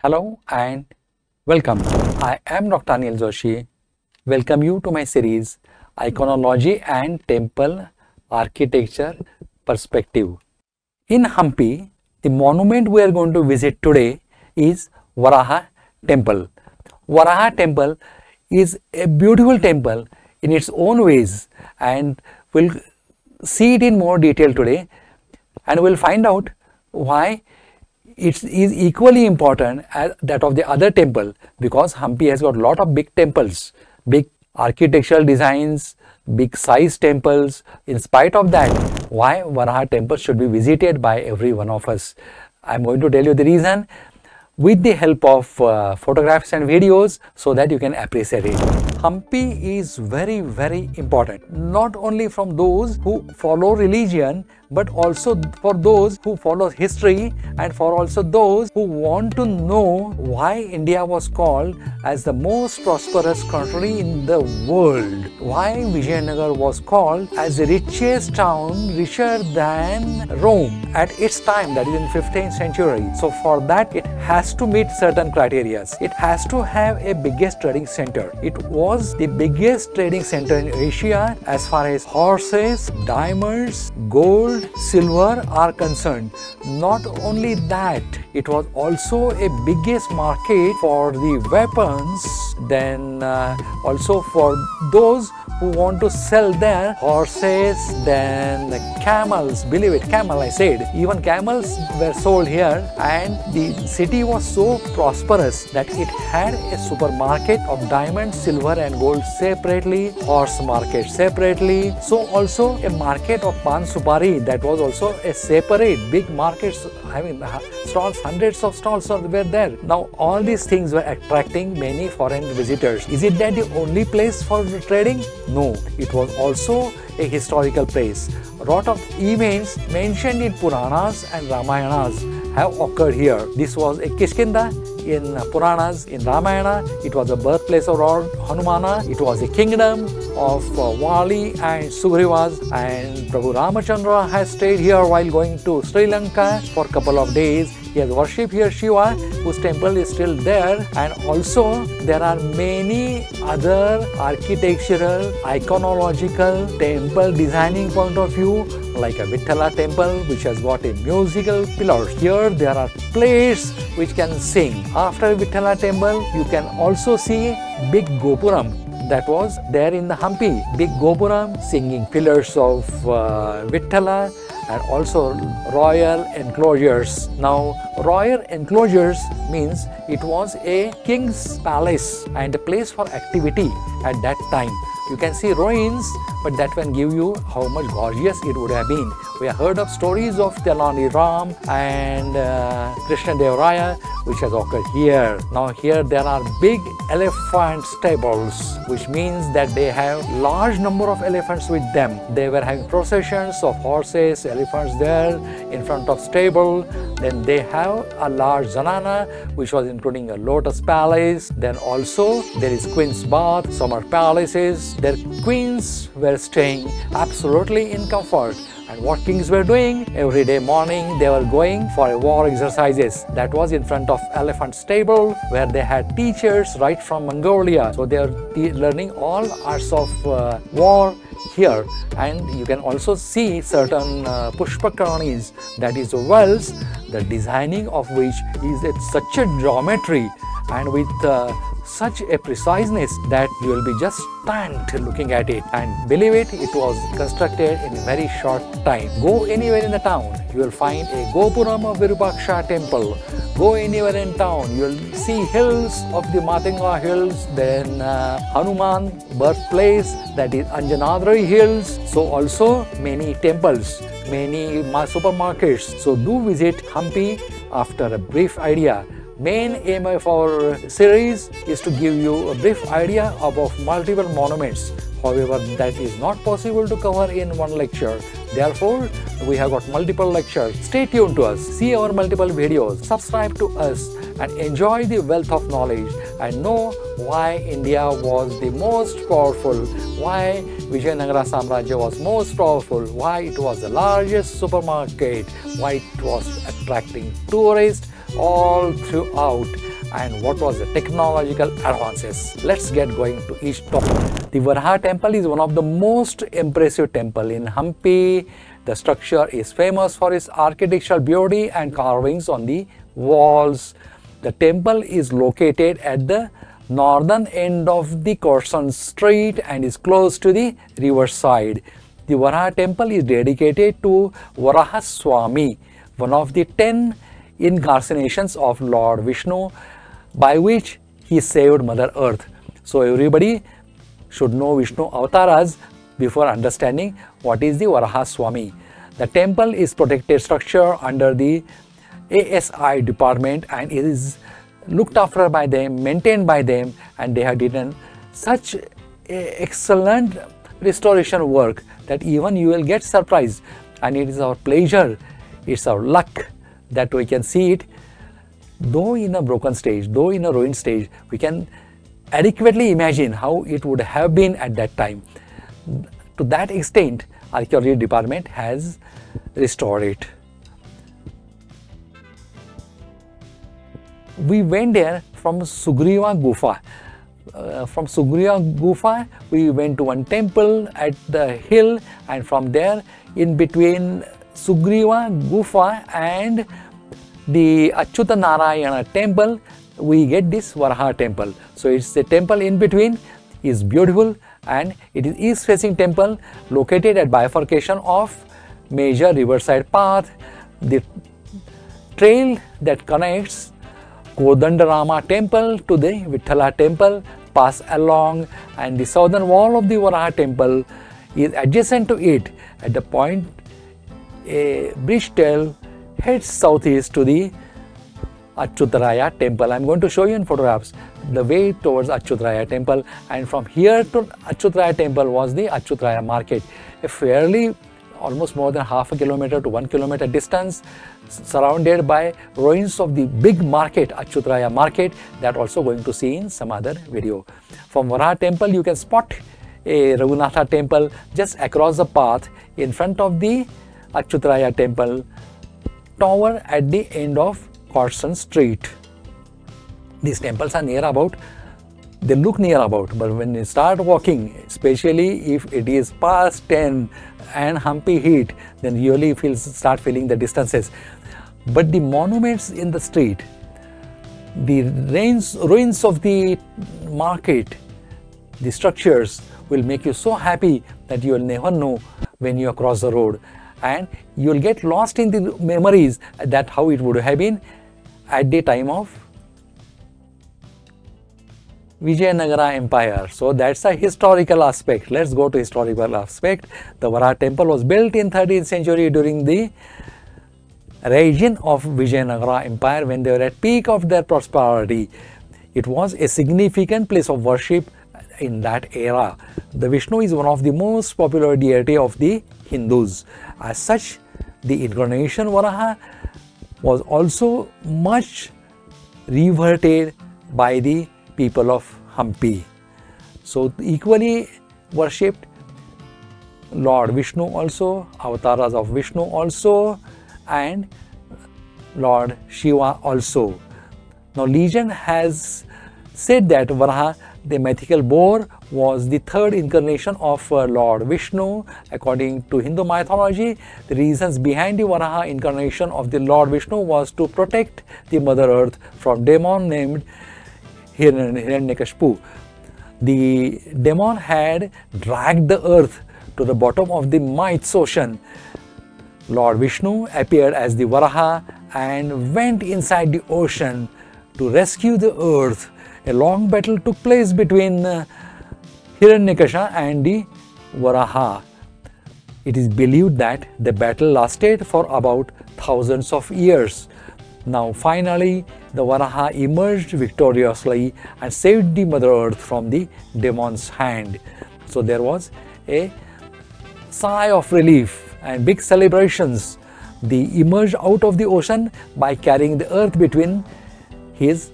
Hello and welcome. I am Dr. Anil Joshi. Welcome you to my series Iconology and Temple Architecture Perspective. In Hampi, the monument we are going to visit today is Varaha temple. Varaha temple is a beautiful temple in its own ways, and we'll see it in more detail today, and we'll find out why it is equally important as that of the other temple, because Hampi has got a lot of big temples, big architectural designs, big size temples. In spite of that, why Varaha temple should be visited by every one of us. I'm going to tell you the reason with the help of photographs and videos so that you can appreciate it. Hampi is very important, not only from those who follow religion, but also for those who follow history, and for also those who want to know why India was called as the most prosperous country in the world, why Vijayanagara was called as the richest town, richer than Rome at its time, that is in 15th century. So for that, it has to meet certain criteria. It has to have a biggest trading center. It was the biggest trading center in Asia as far as horses, diamonds, gold, silver are concerned. Not only that, it was also a biggest market for the weapons, then also for those who want to sell their horses, then camels. Believe it, camel I said. Even camels were sold here, and the city was so prosperous that it had a supermarket of diamond, silver and gold separately, horse market separately. So also a market of Pan Supari, that was also a separate big market. I mean, stalls, hundreds of stalls were there. Now all these things were attracting many foreign visitors. Is it that the only place for trading? No, it was also a historical place. A lot of events mentioned in Puranas and Ramayanas have occurred here. This was a Kishkindha in Puranas. In Ramayana, it was the birthplace of Lord Hanumana. It was a kingdom of Vali and Sugrivas, and Prabhu Ramachandra has stayed here while going to Sri Lanka for a couple of days. He has worshipped here Shiva, whose temple is still there, and also there are many other architectural, iconological, temple designing point of view, like a Vithala temple which has got a musical pillar. Here there are plates which can sing. After Vithala temple, you can also see big Gopuram that was there in the Hampi. Big Gopuram, singing pillars of Vithala, and also royal enclosures. Now royal enclosures means it was a king's palace and a place for activity at that time. You can see ruins, but that can give you how much gorgeous it would have been. We have heard of stories of Telani Ram and Krishna Devaraya, which has occurred here. Now here there are big elephant stables, which means that they have large number of elephants with them. They were having processions of horses, elephants there in front of stable. Then they have a large zanana, which was including a lotus palace. Then also there is queen's bath, summer palaces. Their queens were staying absolutely in comfort. And what kings were doing? Every day morning they were going for war exercises. That was in front of elephant stable, where they had teachers right from Mongolia. So they are learning all arts of war here. And you can also see certain pushpakaranis, that is wells, the designing of which is at such a geometry and with such a preciseness that you will be just stunned looking at it. And believe it, it was constructed in a very short time. Go anywhere in the town, you will find a Gopuram of Virupaksha temple. Go anywhere in town, you will see hills of the Matinga hills, then Hanuman birthplace, that is Anjanadri hills. So also many temples, many supermarkets. So do visit Hampi after a brief idea. Main aim of our series is to give you a brief idea of multiple monuments. However, that is not possible to cover in one lecture. Therefore, we have got multiple lectures. Stay tuned to us, see our multiple videos, subscribe to us, and enjoy the wealth of knowledge, and know why India was the most powerful, why Vijayanagara Samrajya was most powerful, why it was the largest supermarket, why it was attracting tourists, all throughout, and what was the technological advances. Let's get going to each topic. The Varaha temple is one of the most impressive temple in Hampi. The structure is famous for its architectural beauty and carvings on the walls. The temple is located at the northern end of the Corson street and is close to the riverside. The Varaha temple is dedicated to Varaha Swami, one of the 10 incarnations of Lord Vishnu, by which he saved Mother Earth. So everybody should know Vishnu Avataras before understanding what is the Varaha Swami. The temple is protected structure under the ASI department and is looked after by them, maintained by them, and they have done such excellent restoration work that even you will get surprised. And it is our pleasure, it's our luck that we can see it, though in a broken stage, though in a ruined stage. We can adequately imagine how it would have been at that time. To that extent, archaeology department has restored it. We went there from Sugriva Gufa. From Sugriva Gufa, we went to one temple at the hill, and from there, in between Sugriva Gufa and the Achyuta Narayana temple, we get this Varaha temple. So it's a temple in between, is beautiful, and it is east-facing temple located at bifurcation of major riverside path. The trail that connects Kodanda Rama temple to the Vithala temple pass along, and the southern wall of the Varaha temple is adjacent to it. At the point, a bridge tail heads southeast to the Achyutaraya temple. I'm going to show you in photographs the way towards Achyutaraya temple, and from here to Achyutaraya temple was the Achutraya market, a fairly almost more than half a kilometer to 1 kilometer distance, surrounded by ruins of the big market, Achyutaraya market, that also going to see in some other video. From Varaha temple you can spot a Raghunatha temple just across the path in front of the Achyutaraya temple tower at the end of Corson street. These temples are near about, they look near about, but when you start walking, especially if it is past 10 and Hampi heat, then really start feeling the distances. But the monuments in the street, the ruins of the market, the structures will make you so happy that you will never know when you cross the road, and you will get lost in the memories that how it would have been at the time of Vijayanagara Empire. So that's a historical aspect. Let's go to historical aspect. The Varaha temple was built in 13th century during the reign of Vijayanagara Empire, when they were at peak of their prosperity. It was a significant place of worship in that era. The Vishnu is one of the most popular deity of the Hindus. As such, the incarnation Varaha was also much revered by the people of Hampi. So equally worshipped Lord Vishnu also, avatars of Vishnu also, and Lord Shiva also. Now legend has said that Varaha, the mythical boar, was the third incarnation of Lord Vishnu. According to Hindu mythology, the reasons behind the Varaha incarnation of the Lord Vishnu was to protect the Mother Earth from demon named Hiranyakashipu. The demon had dragged the earth to the bottom of the mighty ocean. Lord Vishnu appeared as the Varaha and went inside the ocean to rescue the earth. A long battle took place between Hiranyakasha and the Varaha. It is believed that the battle lasted for about thousands of years. Now finally, the Varaha emerged victoriously and saved the Mother Earth from the demon's hand. So there was a sigh of relief and big celebrations. They emerged out of the ocean by carrying the earth between his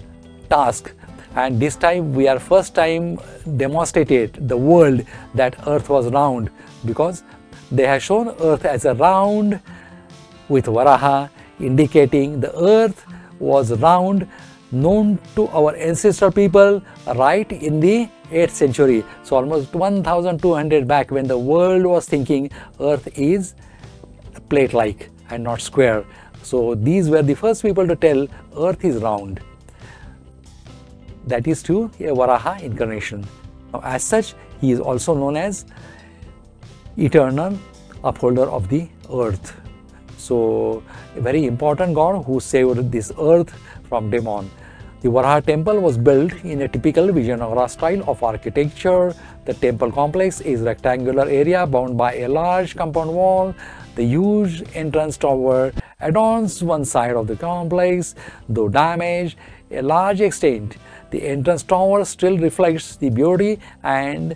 task. And this time we are first time demonstrated the world that earth was round, because they have shown earth as a round with Varaha, indicating the earth was round, known to our ancestor people right in the 8th century. So almost 1200 back, when the world was thinking earth is plate-like and not square. So these were the first people to tell earth is round. That is to a Varaha incarnation. Now, as such, he is also known as eternal upholder of the earth. So a very important god who saved this earth from demon. The Varaha temple was built in a typical Vijayanagara style of architecture. The temple complex is rectangular area bound by a large compound wall. The huge entrance tower adorns one side of the complex, though damaged a large extent. The entrance tower still reflects the beauty and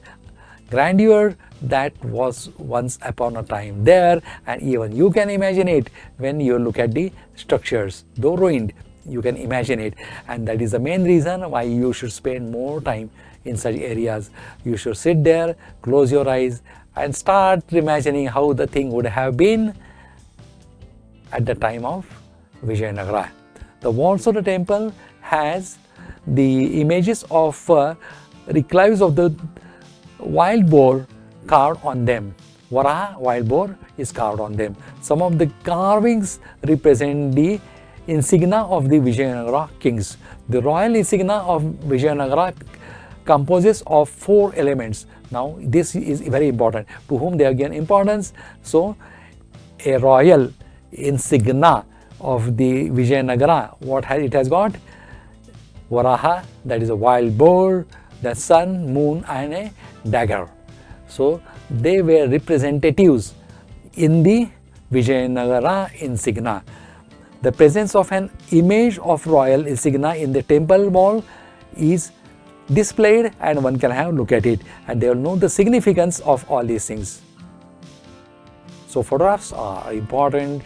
grandeur that was once upon a time there, and even you can imagine it when you look at the structures, though ruined. You can imagine it, and that is the main reason why you should spend more time in such areas. You should sit there, close your eyes and start imagining how the thing would have been at the time of Vijayanagara. The walls of the temple has the images of reclives of the wild boar carved on them. Varaha wild boar is carved on them. Some of the carvings represent the insignia of the Vijayanagara kings. The royal insignia of Vijayanagara composes of 4 elements. Now this is very important, to whom they have given importance. So a royal insignia of the Vijayanagara, what it has got? Varaha, that is a wild boar, the sun, moon and a dagger. So they were representatives in the Vijayanagara insignia. The presence of an image of royal insignia in the temple wall is displayed, and one can have a look at it and they will know the significance of all these things. So photographs are important.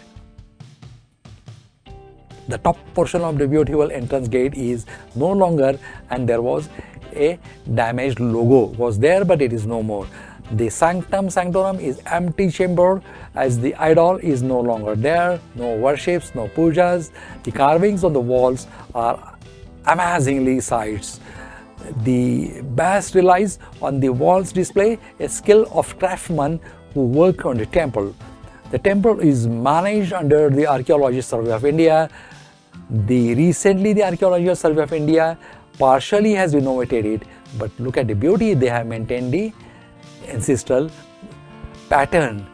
The top portion of the beautiful entrance gate is no longer, and there was a damaged logo was there, but it is no more. The sanctum sanctorum is empty chamber, as the idol is no longer there, no worships, no pujas. The carvings on the walls are amazingly sights. The best relies on the walls display a skill of craftsmen who work on the temple. The temple is managed under the Archaeological Survey of India. Recently the Archaeological Survey of India partially has renovated it, but look at the beauty. They have maintained the ancestral pattern.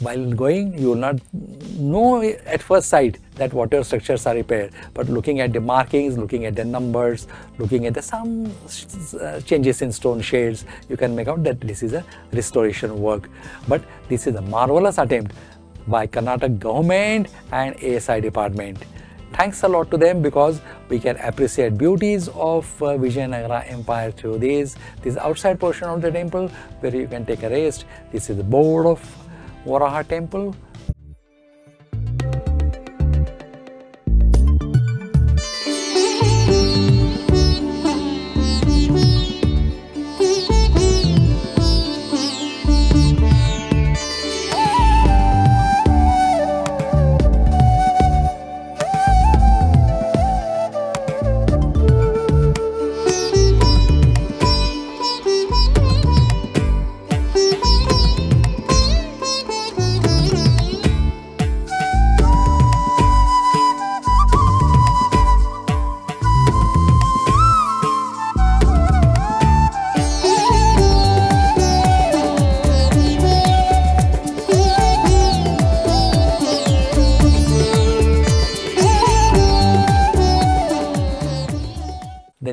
While going, you will not know at first sight that whatever structures are repaired, but looking at the markings, looking at the numbers, looking at the some changes in stone shades, you can make out that this is a restoration work. But this is a marvelous attempt by Karnataka government and ASI department. Thanks a lot to them, because we can appreciate beauties of Vijayanagara Empire through this. This outside portion of the temple where you can take a rest. This is the board of Varaha temple.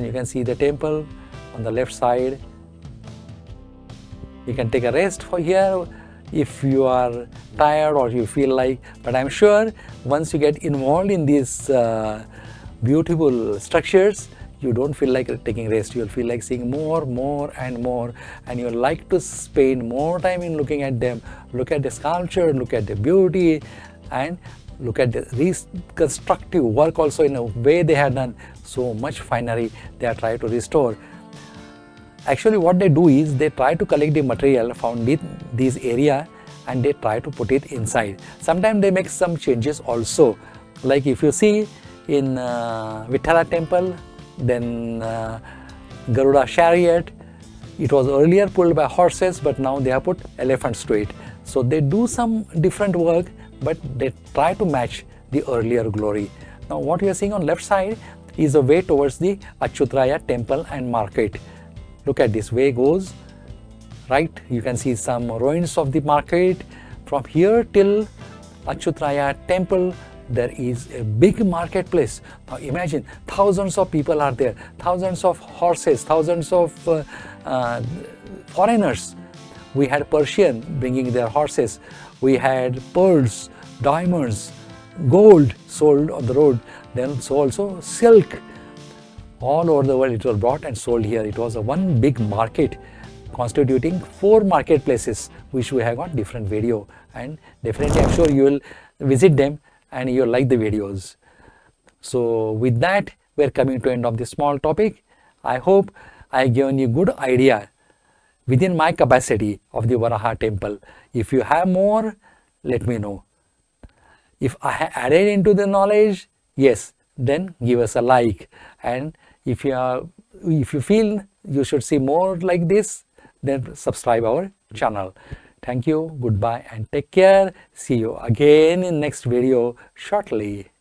You can see the temple on the left side. You can take a rest for here if you are tired or you feel like, but I'm sure once you get involved in these beautiful structures, you don't feel like taking rest. You'll feel like seeing more and more, and you'll like to spend more time in looking at them. Look at the sculpture, look at the beauty, and look at the reconstructive work also. In a way they have done so much finery, they are trying to restore. Actually what they do is they try to collect the material found in this area and they try to put it inside. Sometimes they make some changes also. Like if you see in Vithala temple, then Garuda chariot. It was earlier pulled by horses, but now they have put elephants to it. So they do some different work, but they try to match the earlier glory. Now what you are seeing on left side is a way towards the Achyutaraya temple and market. Look at this, way goes right. You can see some ruins of the market. From here till Achyutaraya temple, there is a big marketplace. Now imagine, thousands of people are there, thousands of horses, thousands of foreigners. We had Persian bringing their horses. We had pearls, diamonds, gold sold on the road. Then so also silk. All over the world it was brought and sold here. It was a one big market constituting four marketplaces, which we have got different video, and definitely I'm sure you will visit them and you'll like the videos. So with that, we're coming to end of this small topic. I hope I've given you good idea within my capacity of the Varaha temple. If you have more, let me know. If I have added into the knowledge, yes, then give us a like. And if you feel you should see more like this, then subscribe our channel. Thank you, goodbye and take care. See you again in next video shortly.